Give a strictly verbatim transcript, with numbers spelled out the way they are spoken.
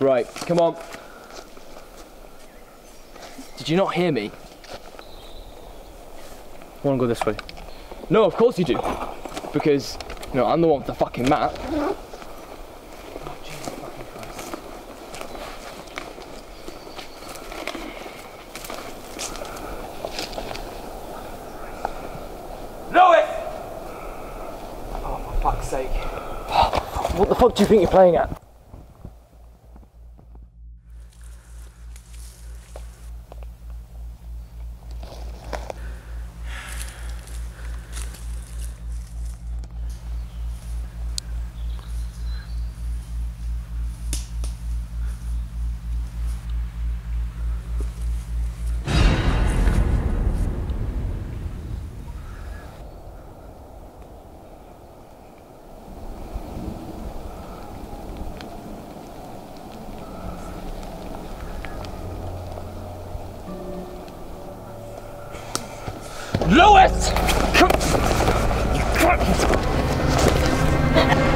Right, come on. Did you not hear me? I want to go this way. No, of course you do. Because, you know, I'm the one with the fucking map. Oh, Jesus fucking Christ. Know it! Oh, for fuck's sake. What the fuck do you think you're playing at? Lewis! Come! You can't!